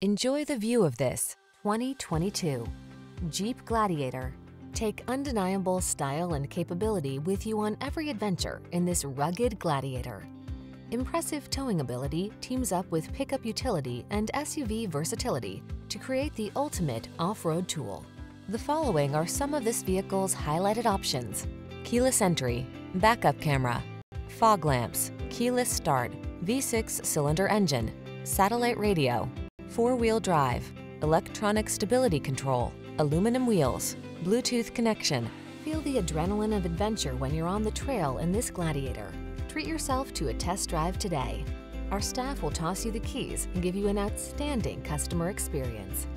Enjoy the view of this 2022 Jeep Gladiator. Take undeniable style and capability with you on every adventure in this rugged Gladiator. Impressive towing ability teams up with pickup utility and SUV versatility to create the ultimate off-road tool. The following are some of this vehicle's highlighted options: keyless entry, backup camera, fog lamps, keyless start, V6 cylinder engine, satellite radio, four-wheel drive, electronic stability control, aluminum wheels, Bluetooth connection. Feel the adrenaline of adventure when you're on the trail in this Gladiator. Treat yourself to a test drive today. Our staff will toss you the keys and give you an outstanding customer experience.